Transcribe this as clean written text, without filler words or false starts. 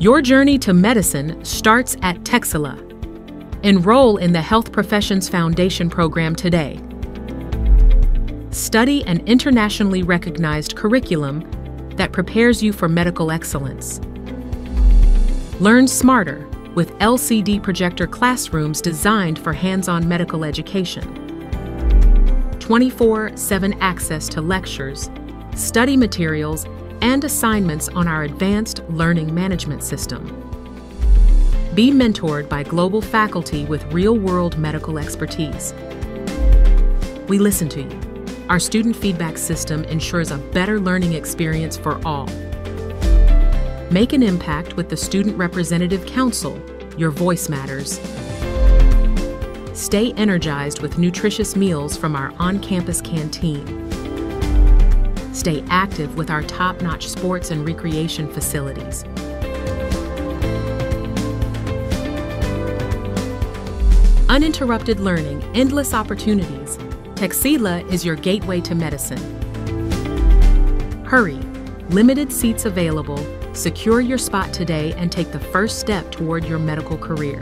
Your journey to medicine starts at Texila. Enroll in the Health Professions Foundation program today. Study an internationally recognized curriculum that prepares you for medical excellence. Learn smarter with LCD projector classrooms designed for hands-on medical education. 24/7 access to lectures, study materials, and assignments on our advanced learning management system. Be mentored by global faculty with real-world medical expertise. We listen to you. Our student feedback system ensures a better learning experience for all. Make an impact with the Student Representative Council. Your voice matters. Stay energized with nutritious meals from our on-campus canteen. Stay active with our top-notch sports and recreation facilities. Uninterrupted learning, endless opportunities. Texila is your gateway to medicine. Hurry, limited seats available. Secure your spot today and take the first step toward your medical career.